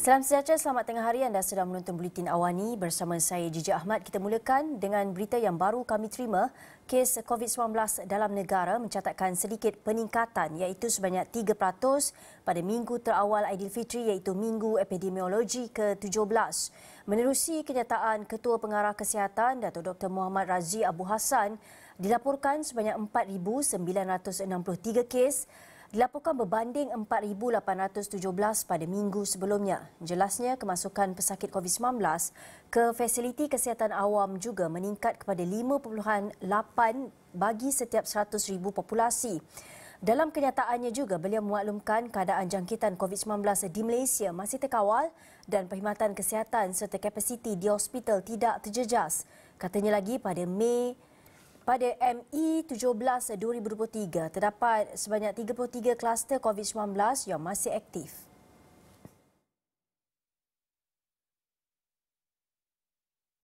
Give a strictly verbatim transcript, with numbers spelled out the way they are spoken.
Salam sejahtera, selamat tengah hari. Anda sedang menonton Buletin Awani bersama saya Jiji Ahmad. Kita mulakan dengan berita yang baru kami terima. Kes COVID sembilan belas dalam negara mencatatkan sedikit peningkatan iaitu sebanyak tiga peratus pada minggu terawal Aidilfitri iaitu minggu epidemiologi ke tujuh belas. Menerusi kenyataan Ketua Pengarah Kesihatan Datuk Doktor Muhammad Razi Abu Hassan, dilaporkan sebanyak empat ribu sembilan ratus enam puluh tiga kes, dilaporkan berbanding empat ribu lapan ratus tujuh belas pada minggu sebelumnya. Jelasnya, kemasukan pesakit COVID sembilan belas ke fasiliti kesihatan awam juga meningkat kepada lima perpuluhan lapan bagi setiap seratus ribu populasi. Dalam kenyataannya juga, beliau memaklumkan keadaan jangkitan COVID sembilan belas di Malaysia masih terkawal dan perkhidmatan kesihatan serta kapasiti di hospital tidak terjejas. Katanya lagi, pada Mei Pada M I tujuh belas dua ribu dua puluh tiga, terdapat sebanyak tiga puluh tiga kluster COVID sembilan belas yang masih aktif.